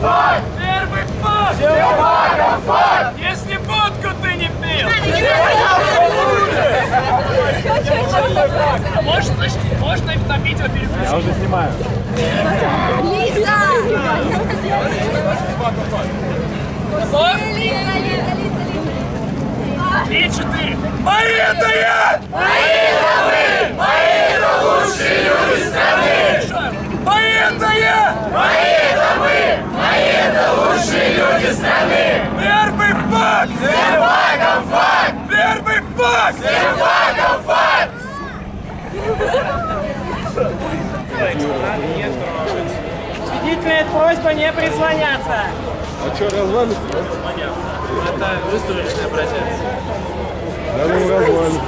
факт! Первый факт! Всем факт! Если водку ты не пил! Можно топить его перед этим? Я уже снимаю. Лиза! Готов? Три, четыре. Мои-то я! Мои-то вы! Мои-то лучшие люди страны! Мои-то я! Мои-то вы! Мои-то лучшие люди страны! Первый факт! Серваком факт! Первый факт! Серваком факт! Свидетельная просьба не прислоняться. А что, развалится? Это выставочный образец. Да ну развалится.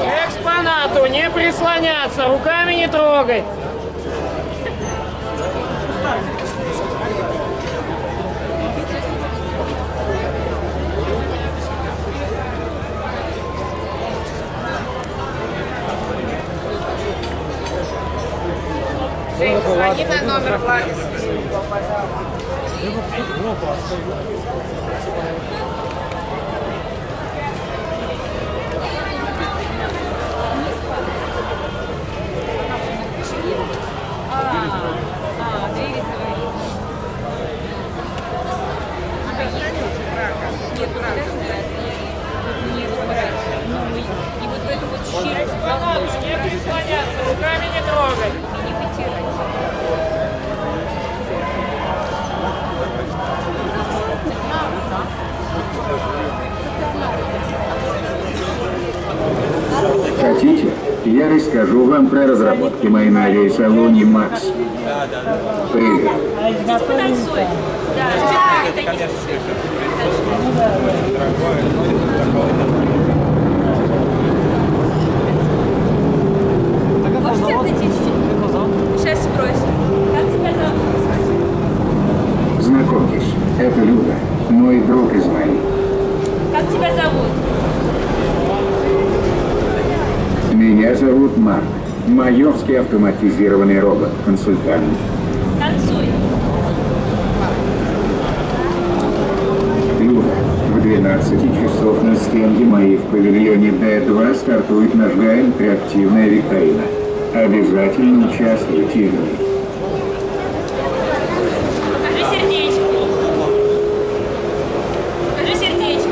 К экспонату не прислоняться, руками не трогать. Звони на номер Владис. Хотите, я расскажу вам про разработки мои на авиасалоне МАКС. Привет. Можете отойти чуть-чуть? Сейчас спросим. Как тебя зовут? Знакомьтесь, это Люда, мой друг Измаил. Как тебя зовут? Меня зовут Марк. МАИевский автоматизированный робот-консультант. Танцуй. Люда, в 12 часов на сцене МАИ в павильоне Д-2 стартует наш интерактивная викторина. Обязательно участвуйте. Покажи сердечко. Покажи сердечко.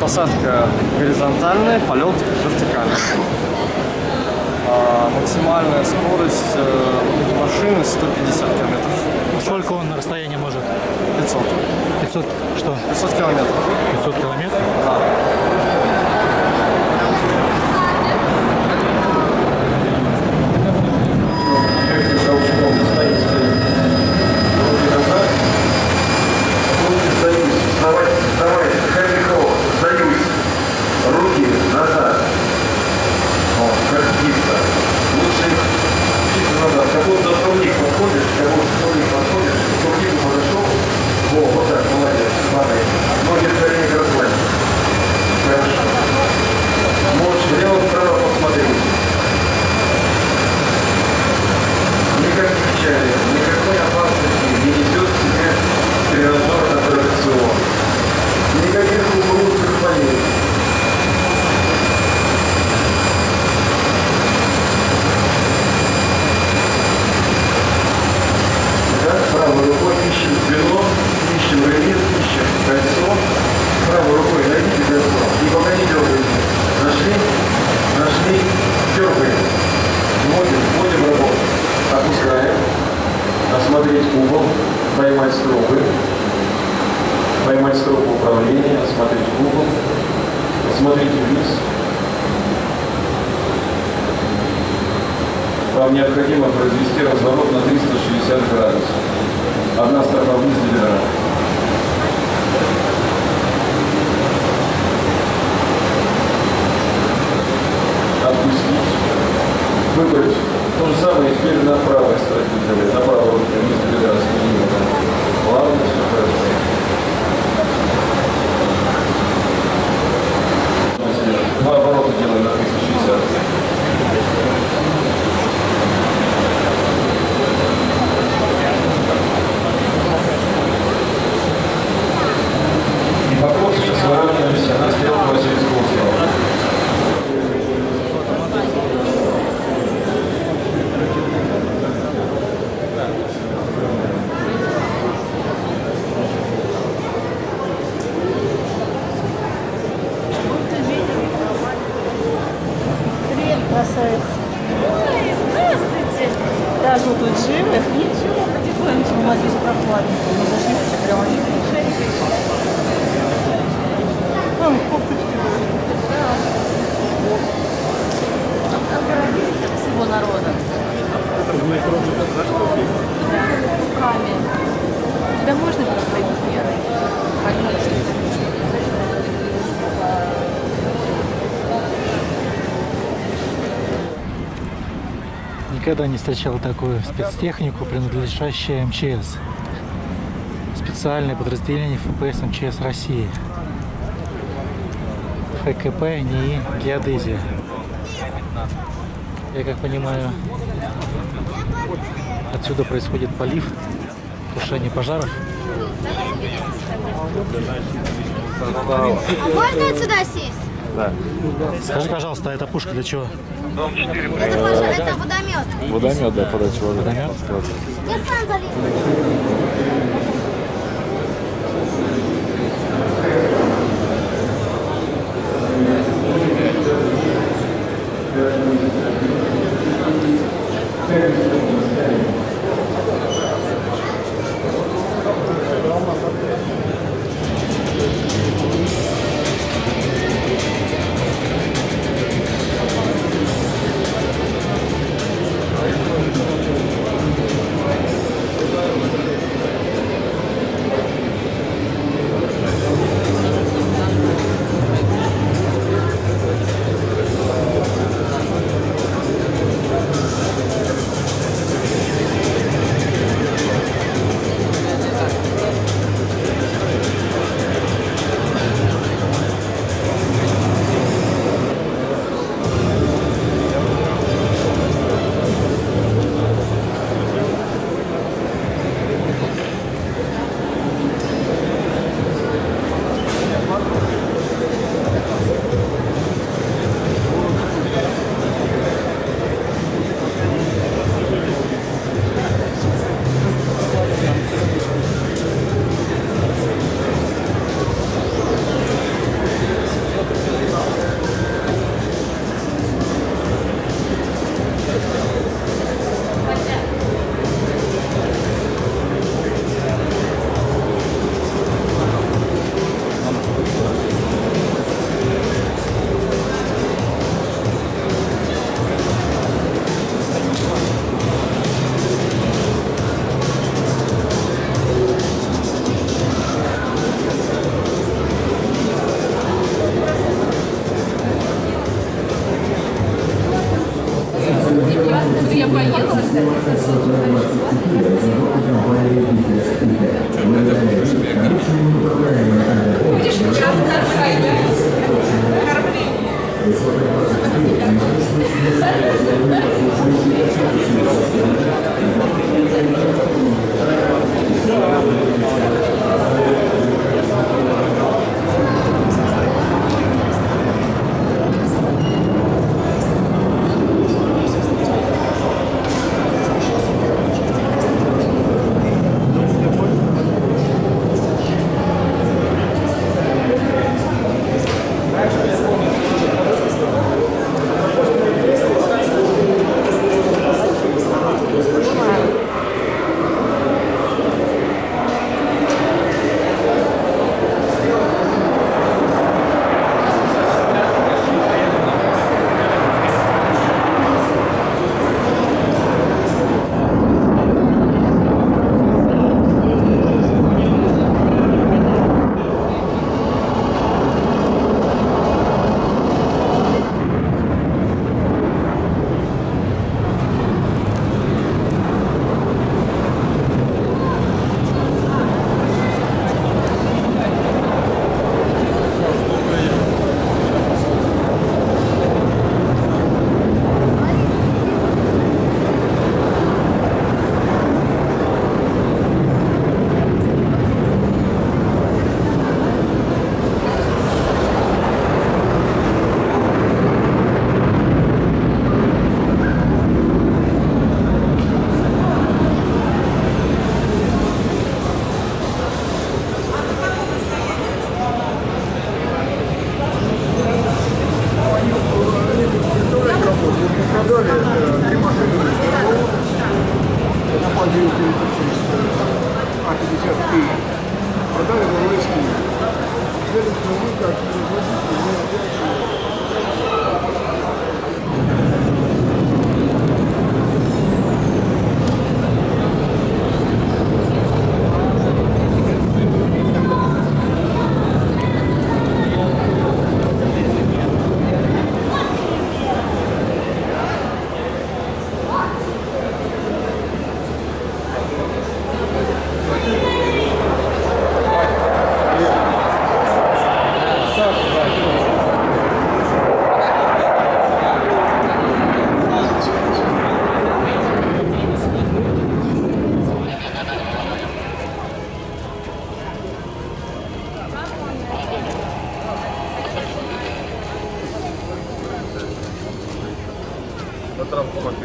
Посадка горизонтальная, полет вертикальный. Максимальная скорость машины 150 километров. Сколько он на расстоянии может? 500. 500 что? 500 километров. 500 километров? Да. Подошел. О, вот так, молодец, смотри. Ноги в колени. кругом, смотрите вниз. Вам необходимо произвести разворот на 360 градусов. Одна сторона вниз забирает. Отпустить. Выбрать. То же самое теперь на правой стороне. На правой руке вниз забирает. Ладно, все хорошо. Два оборота делаем на 360. Вопрос сейчас выравниваемся на стрелку Васильевского острова. Привет, красавица. Здравствуйте. Да, вы тут живы? Ничего, потихонечку. У нас здесь прохладно. Мы зашли прямо здесь. Всего народа. Руками. Тебя можно проходить меры? Никогда не встречал такую спецтехнику, принадлежащую МЧС. Специальное подразделение ФПС МЧС России. ФКП НИИ Геодезия. Я как понимаю, отсюда происходит полив, тушение пожаров. А можно отсюда сесть? Да. Скажи, пожалуйста, а эта пушка для чего? Это водомет. Водомет, да, подача воды. Водомет? Я сам залезу.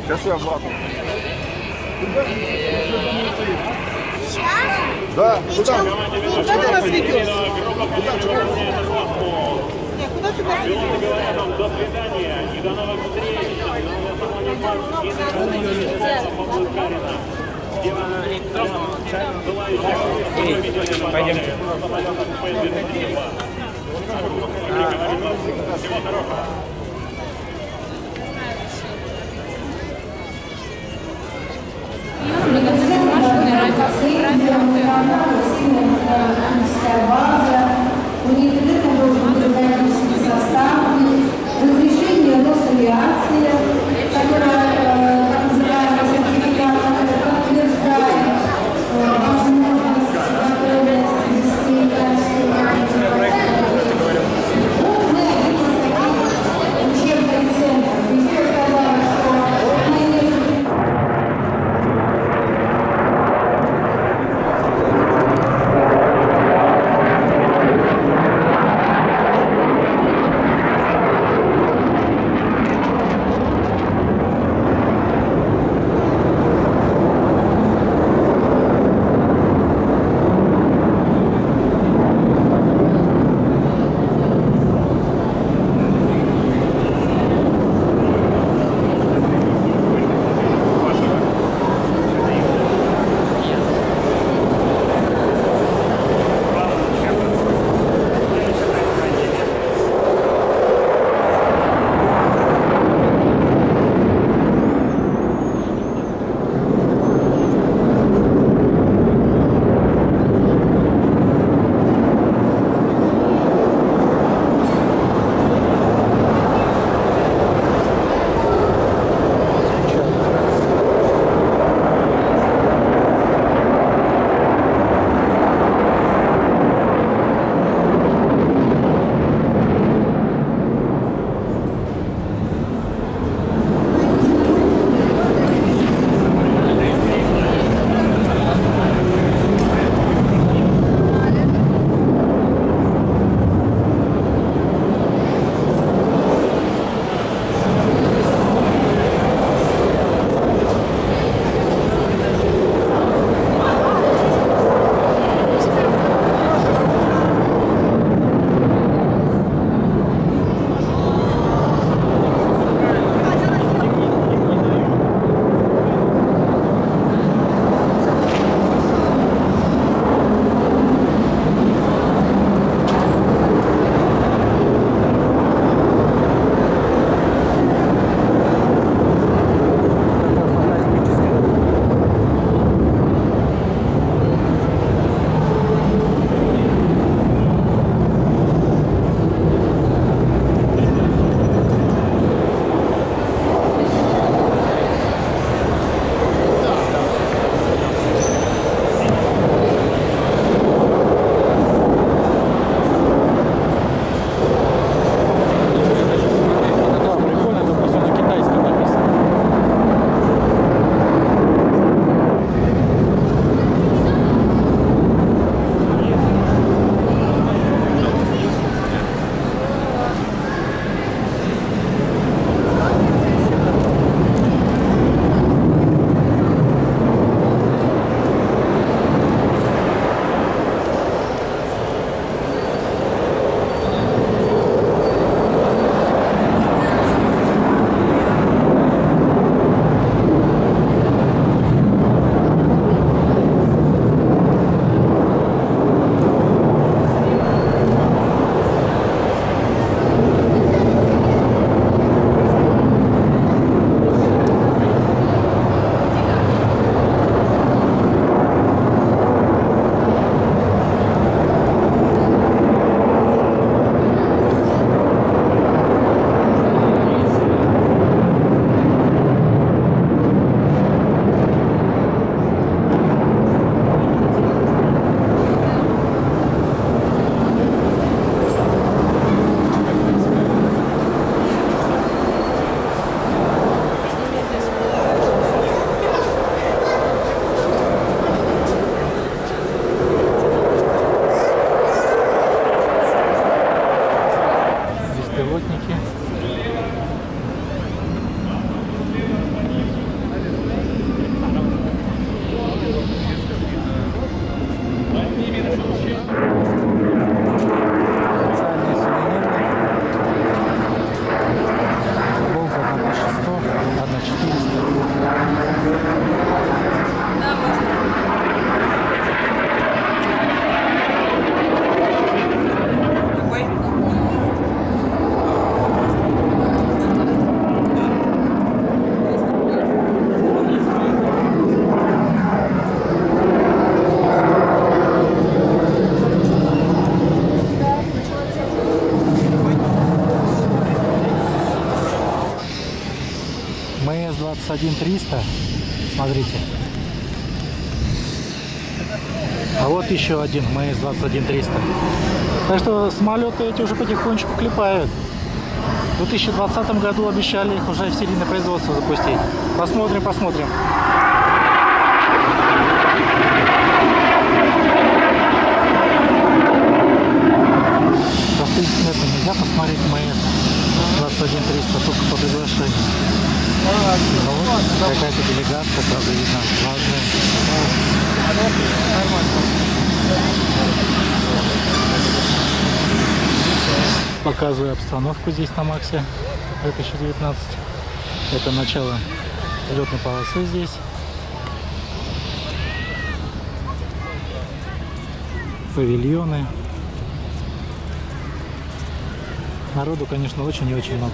Сейчас я обратно. Сейчас? Да, куда? Куда ты нас ведешь? Нет, куда ты нас ведешь? Пойдемте. Всего хорошего. Антарктическая база, у них это должен быть экономический состав, разрешение Росавиации, которая, так называемый сертификат, подтверждает возможность готовности вести качественные проекты. беспилотники. МС-21-300, смотрите. А вот еще один МС-21-300. Так что самолеты эти уже потихонечку клепают. В 2020 году обещали их уже в серийное производство запустить. Посмотрим, посмотрим. До 30 метров нельзя посмотреть МС-21-300, только по приглашению. Ну, какая-то делегация, правда, видно, важная. Показываю обстановку здесь на МАКСе 2019. Это начало взлетной полосы здесь. Павильоны. Народу, конечно, очень и очень много.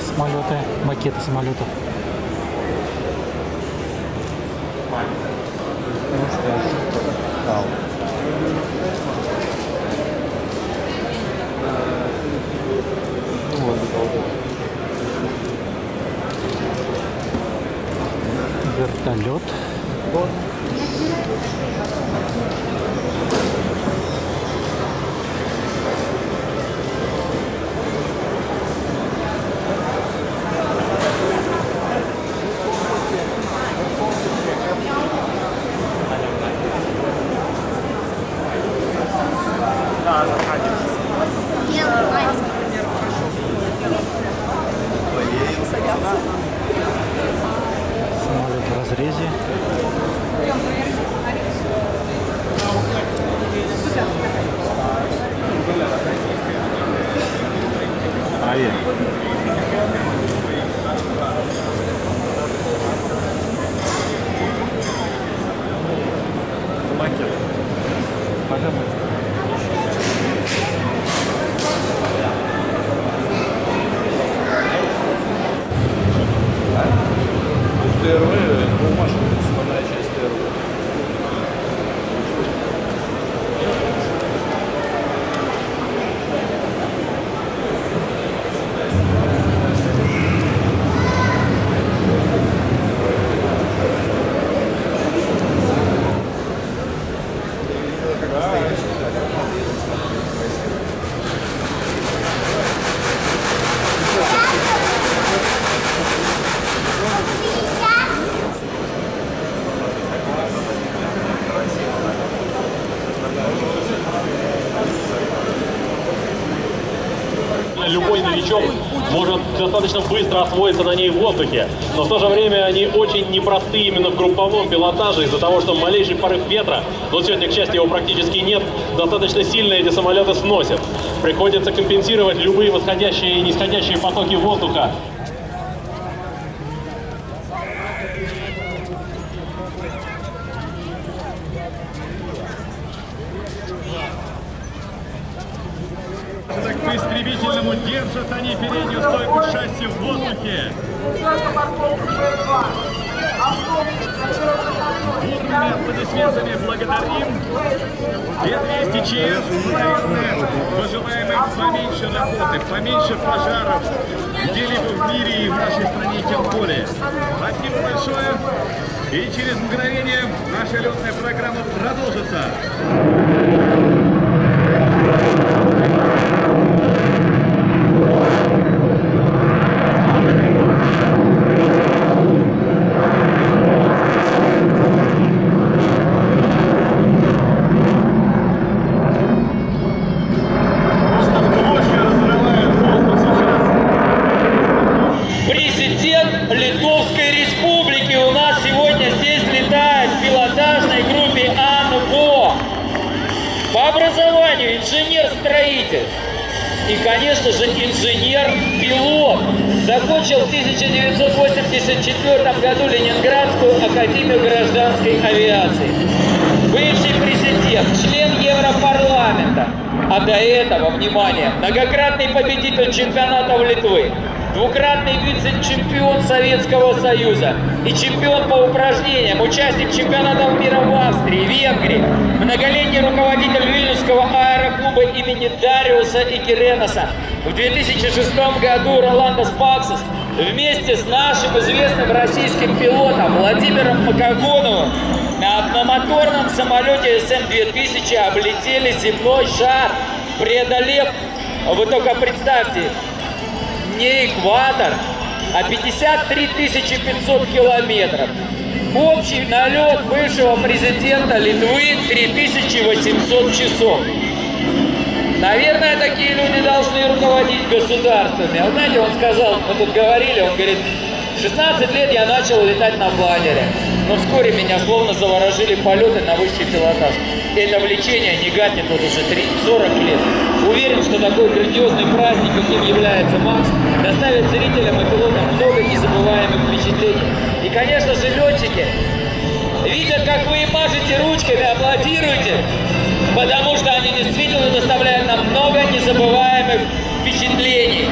Самолеты, макеты самолетов. вертолет. Любой новичок может достаточно быстро освоиться на ней в воздухе, но в то же время они очень непросты именно в групповом пилотаже из-за того, что малейший порыв ветра, но сегодня, к счастью, его практически нет, достаточно сильно эти самолеты сносят. Приходится компенсировать любые восходящие и нисходящие потоки воздуха. По-истребительному держат они переднюю стойку шасси в воздухе. Бурными аплодисментами благодарим Д-200 ЧС, пожелаем им поменьше работы, поменьше пожаров где-либо в мире и в нашей стране тем более. Спасибо большое, и через мгновение наша летная программа продолжится. И, конечно же, инженер-пилот. Закончил в 1984 году Ленинградскую академию гражданской авиации. Бывший президент, член Европарламента. А до этого, внимание, многократный победитель чемпионатов Литвы, двукратный вице-чемпион Советского Союза и чемпион по упражнениям, участник чемпионатов мира в Австрии, Венгрии, многолетний руководитель Вильнюсского аэроклуба имени Дариуса и Гиренаса. В 2006 году Роландас Паксас вместе с нашим известным российским пилотом Владимиром Макагоновым на одномоторном самолете СМ-2000 облетели земной шар, преодолев, вы только представьте, не экватор, а 53 500 километров. Общий налет бывшего президента Литвы 3800 часов. Наверное, такие люди должны руководить государствами. А знаете, он сказал, мы тут говорили, он говорит, 16 лет я начал летать на планере, но вскоре меня словно заворожили полеты на высший пилотаж. Это влечение не гаснет вот уже 40 лет. Уверен, что такой грандиозный праздник, каким является МАКС, доставит зрителям и пилотам много незабываемых впечатлений. И, конечно же, летчики видят, как вы машете ручками, аплодируете, потому что они действительно доставляют нам много незабываемых впечатлений.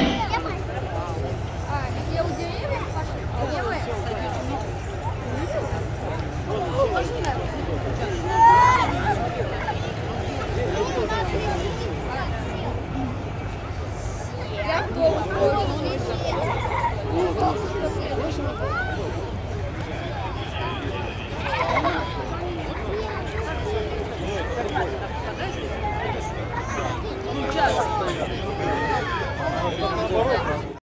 Thank you.